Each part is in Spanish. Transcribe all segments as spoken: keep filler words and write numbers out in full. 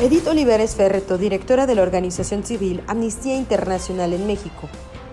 Edith Olivares Ferreto, directora de la organización civil Amnistía Internacional en México,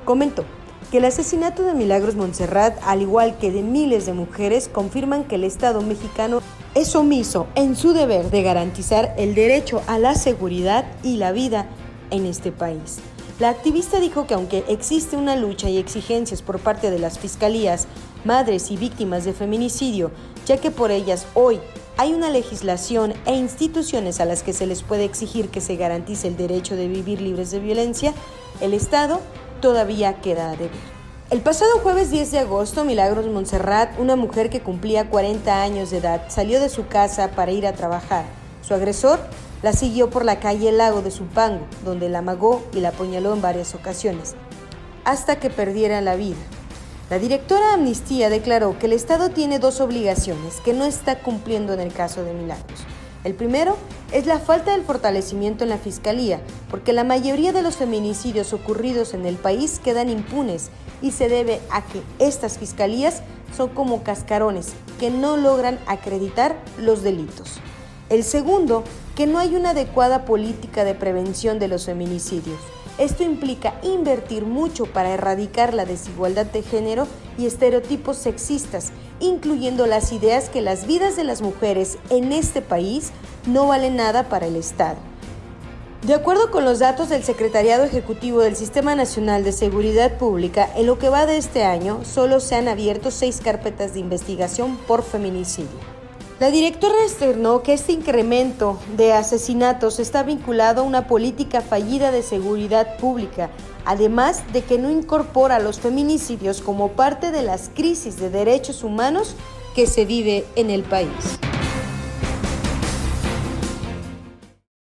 comentó que el asesinato de Milagros Montserrat, al igual que de miles de mujeres, confirman que el Estado mexicano es omiso en su deber de garantizar el derecho a la seguridad y la vida en este país. La activista dijo que aunque existe una lucha y exigencias por parte de las fiscalías, madres y víctimas de feminicidio, ya que por ellas hoy hay una legislación e instituciones a las que se les puede exigir que se garantice el derecho de vivir libres de violencia, el Estado todavía queda a deber. El pasado jueves diez de agosto, Milagros Montserrat, una mujer que cumplía cuarenta años de edad, salió de su casa para ir a trabajar. Su agresor la siguió por la calle Lago de Zumpango, donde la amagó y la apuñaló en varias ocasiones, hasta que perdiera la vida. La directora de Amnistía declaró que el Estado tiene dos obligaciones que no está cumpliendo en el caso de Milagros. El primero es la falta del fortalecimiento en la Fiscalía, porque la mayoría de los feminicidios ocurridos en el país quedan impunes y se debe a que estas fiscalías son como cascarones que no logran acreditar los delitos. El segundo, que no hay una adecuada política de prevención de los feminicidios. Esto implica invertir mucho para erradicar la desigualdad de género y estereotipos sexistas, incluyendo las ideas que las vidas de las mujeres en este país no valen nada para el Estado. De acuerdo con los datos del Secretariado Ejecutivo del Sistema Nacional de Seguridad Pública, en lo que va de este año, solo se han abierto seis carpetas de investigación por feminicidio. La directora externó que este incremento de asesinatos está vinculado a una política fallida de seguridad pública, además de que no incorpora los feminicidios como parte de las crisis de derechos humanos que se vive en el país.